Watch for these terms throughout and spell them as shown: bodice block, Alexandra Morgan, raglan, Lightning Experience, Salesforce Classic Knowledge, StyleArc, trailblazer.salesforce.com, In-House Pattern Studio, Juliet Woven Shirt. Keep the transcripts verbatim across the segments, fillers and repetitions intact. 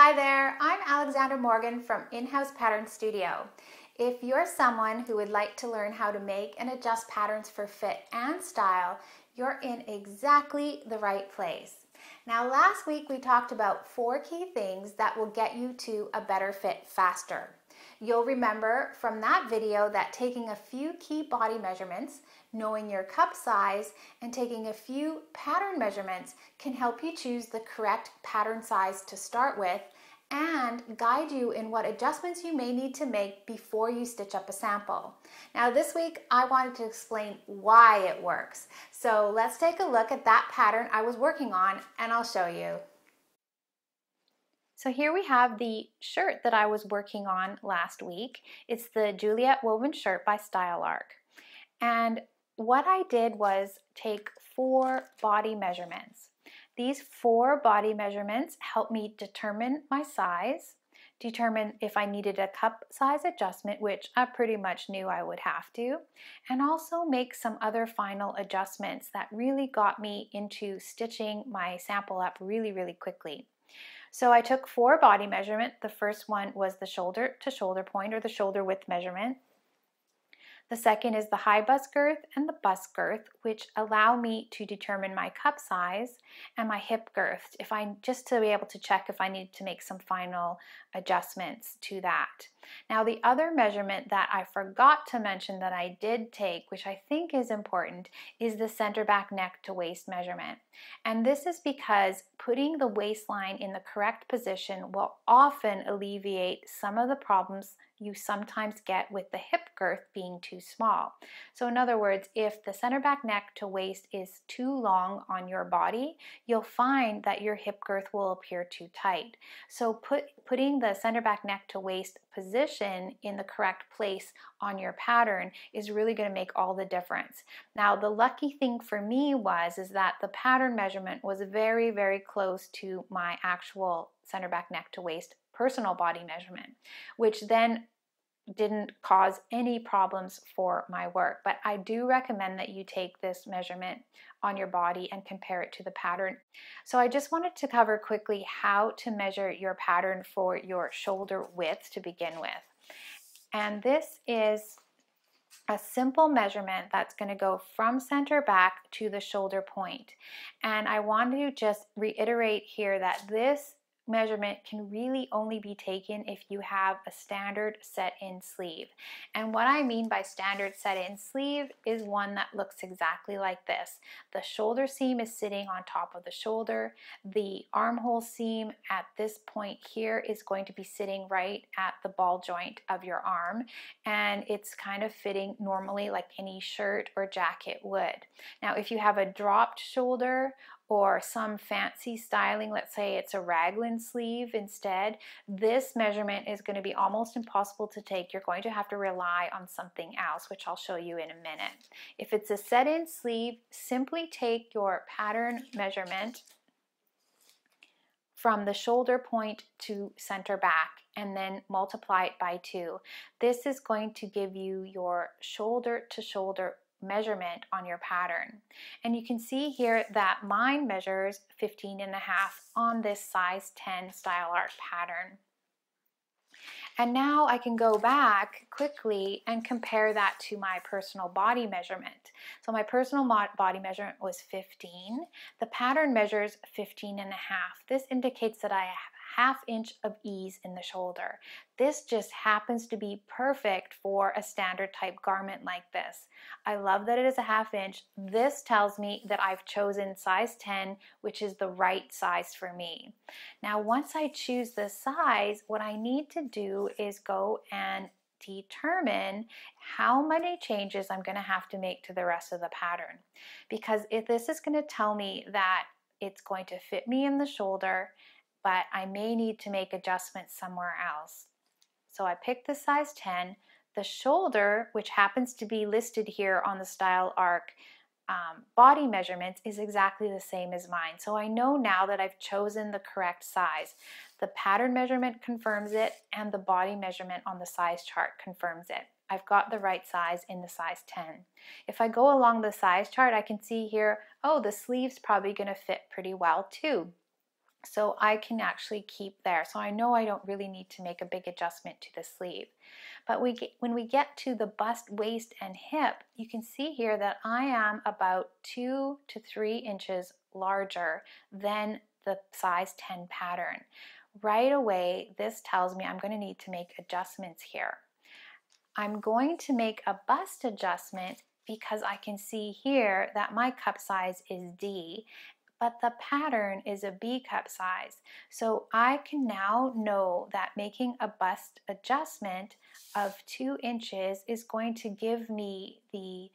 Hi there, I'm Alexandra Morgan from In-House Pattern Studio. If you're someone who would like to learn how to make and adjust patterns for fit and style, you're in exactly the right place. Now, last week we talked about four key things that will get you to a better fit faster. You'll remember from that video that taking a few key body measurements, knowing your cup size, and taking a few pattern measurements can help you choose the correct pattern size to start with and guide you in what adjustments you may need to make before you stitch up a sample. Now this week I wanted to explain why it works. So let's take a look at that pattern I was working on and I'll show you. So here we have the shirt that I was working on last week. It's the Juliet Woven Shirt by StyleArc. And what I did was take four body measurements. These four body measurements helped me determine my size, determine if I needed a cup size adjustment, which I pretty much knew I would have to, and also make some other final adjustments that really got me into stitching my sample up really, really quickly. So I took four body measurements. The first one was the shoulder to shoulder point, or the shoulder width measurement. The second is the high bust girth and the bust girth, which allow me to determine my cup size and my hip girth, if I just to be able to check if I need to make some final adjustments to that. Now the other measurement that I forgot to mention that I did take, which I think is important, is the center back neck to waist measurement. And this is because putting the waistline in the correct position will often alleviate some of the problems you sometimes get with the hip girth being too small. So in other words, if the center back neck to waist is too long on your body, you'll find that your hip girth will appear too tight. So put, putting the center back neck to waist position in the correct place on your pattern is really going to make all the difference. Now the lucky thing for me was is that the pattern measurement was very, very close to my actual center back neck to waist personal body measurement, which then didn't cause any problems for my work. But I do recommend that you take this measurement on your body and compare it to the pattern. So I just wanted to cover quickly how to measure your pattern for your shoulder width to begin with. And this is a simple measurement that's going to go from center back to the shoulder point. And I want to just reiterate here that this measurement can really only be taken if you have a standard set-in sleeve. And what I mean by standard set-in sleeve is one that looks exactly like this. The shoulder seam is sitting on top of the shoulder. The armhole seam at this point here is going to be sitting right at the ball joint of your arm, and it's kind of fitting normally like any shirt or jacket would. Now, if you have a dropped shoulder or some fancy styling, let's say it's a raglan sleeve instead, this measurement is going to be almost impossible to take. You're going to have to rely on something else, which I'll show you in a minute. If it's a set-in sleeve, simply take your pattern measurement from the shoulder point to center back and then multiply it by two. This is going to give you your shoulder to shoulder measurement on your pattern. And you can see here that mine measures fifteen and a half on this size ten StyleArc pattern. And now I can go back quickly and compare that to my personal body measurement. So my personal body measurement was fifteen. The pattern measures fifteen and a half. This indicates that I have half inch of ease in the shoulder. This just happens to be perfect for a standard type garment like this. I love that it is a half inch. This tells me that I've chosen size ten, which is the right size for me. Now, once I choose the size, what I need to do is go and determine how many changes I'm going to have to make to the rest of the pattern, because if this is going to tell me that it's going to fit me in the shoulder, but I may need to make adjustments somewhere else. So I picked the size ten. The shoulder, which happens to be listed here on the StyleArc um, body measurements, is exactly the same as mine. So I know now that I've chosen the correct size. The pattern measurement confirms it, and the body measurement on the size chart confirms it. I've got the right size in the size ten. If I go along the size chart, I can see here, oh, the sleeve's probably going to fit pretty well too. So I can actually keep there. So I know I don't really need to make a big adjustment to the sleeve. But we get, when we get to the bust, waist, and hip, you can see here that I am about two to three inches larger than the size ten pattern. Right away, this tells me I'm going to need to make adjustments here. I'm going to make a bust adjustment because I can see here that my cup size is D, but the pattern is a B cup size. So I can now know that making a bust adjustment of two inches is going to give me the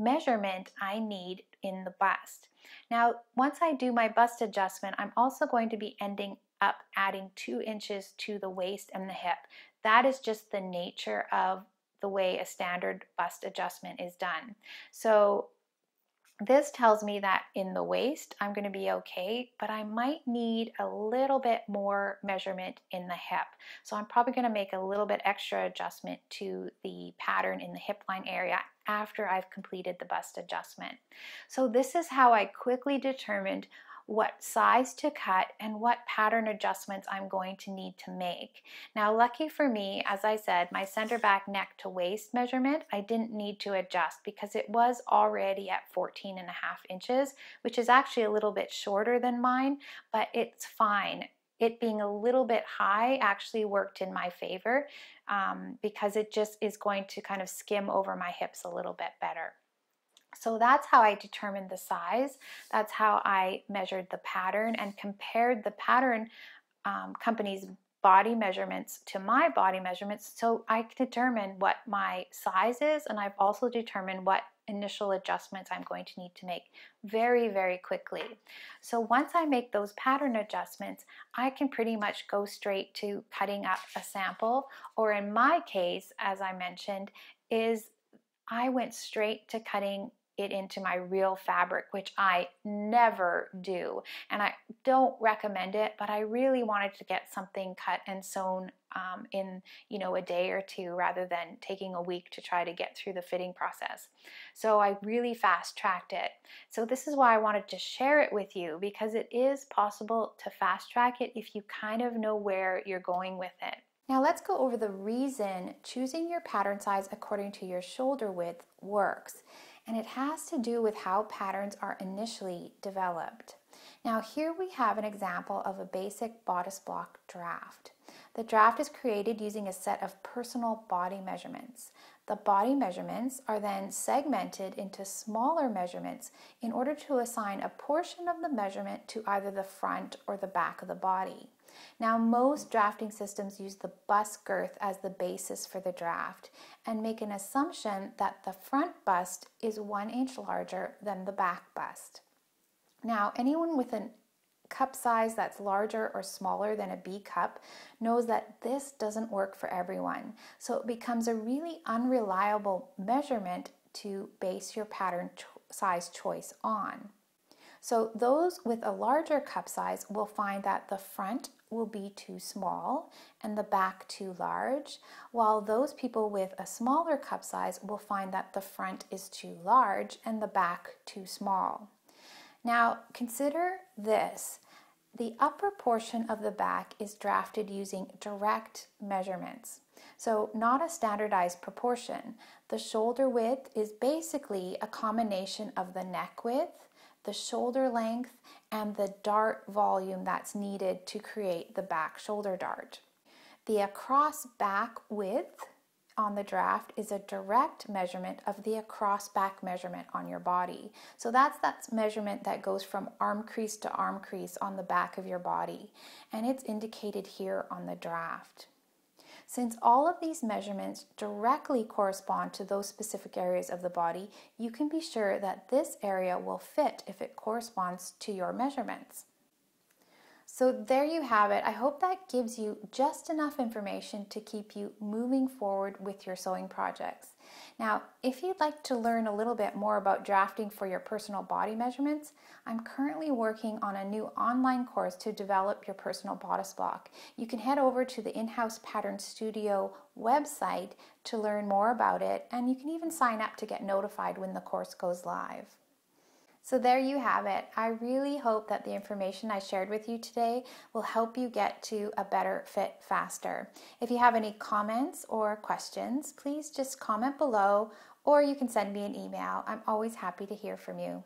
measurement I need in the bust. Now, once I do my bust adjustment, I'm also going to be ending up adding two inches to the waist and the hip. That is just the nature of the way a standard bust adjustment is done. So this tells me that in the waist, I'm going to be okay, but I might need a little bit more measurement in the hip. So I'm probably going to make a little bit extra adjustment to the pattern in the hip line area after I've completed the bust adjustment. So this is how I quickly determined what size to cut and what pattern adjustments I'm going to need to make. Now, lucky for me, as I said, my center back neck to waist measurement, I didn't need to adjust because it was already at fourteen and a half inches, which is actually a little bit shorter than mine, but it's fine. It being a little bit high actually worked in my favor um, because it just is going to kind of skim over my hips a little bit better. So that's how I determined the size. That's how I measured the pattern and compared the pattern um, company's body measurements to my body measurements. So I determined what my size is, and I've also determined what initial adjustments I'm going to need to make very, very quickly. So once I make those pattern adjustments, I can pretty much go straight to cutting up a sample, or in my case, as I mentioned, is I went straight to cutting it into my real fabric, which I never do, and I don't recommend it, but I really wanted to get something cut and sewn um, in, you know, a day or two rather than taking a week to try to get through the fitting process. So I really fast-tracked it. So this is why I wanted to share it with you, because it is possible to fast-track it if you kind of know where you're going with it. Now let's go over the reason choosing your pattern size according to your shoulder width works, and it has to do with how patterns are initially developed. Now here we have an example of a basic bodice block draft. The draft is created using a set of personal body measurements. The body measurements are then segmented into smaller measurements in order to assign a portion of the measurement to either the front or the back of the body. Now, most drafting systems use the bust girth as the basis for the draft and make an assumption that the front bust is one inch larger than the back bust. Now, anyone with a cup size that's larger or smaller than a B cup knows that this doesn't work for everyone, so it becomes a really unreliable measurement to base your pattern cho- size choice on. So those with a larger cup size will find that the front will be too small and the back too large, while those people with a smaller cup size will find that the front is too large and the back too small. Now consider this. The upper portion of the back is drafted using direct measurements, so not a standardized proportion. The shoulder width is basically a combination of the neck width, the shoulder length, and the dart volume that's needed to create the back shoulder dart. The across back width on the draft is a direct measurement of the across back measurement on your body. So that's that measurement that goes from arm crease to arm crease on the back of your body, and it's indicated here on the draft. Since all of these measurements directly correspond to those specific areas of the body, you can be sure that this area will fit if it corresponds to your measurements. So there you have it. I hope that gives you just enough information to keep you moving forward with your sewing projects. Now, if you'd like to learn a little bit more about drafting for your personal body measurements, I'm currently working on a new online course to develop your personal bodice block. You can head over to the In-House Pattern Studio website to learn more about it, and you can even sign up to get notified when the course goes live. So there you have it. I really hope that the information I shared with you today will help you get to a better fit faster. If you have any comments or questions, please just comment below, or you can send me an email. I'm always happy to hear from you.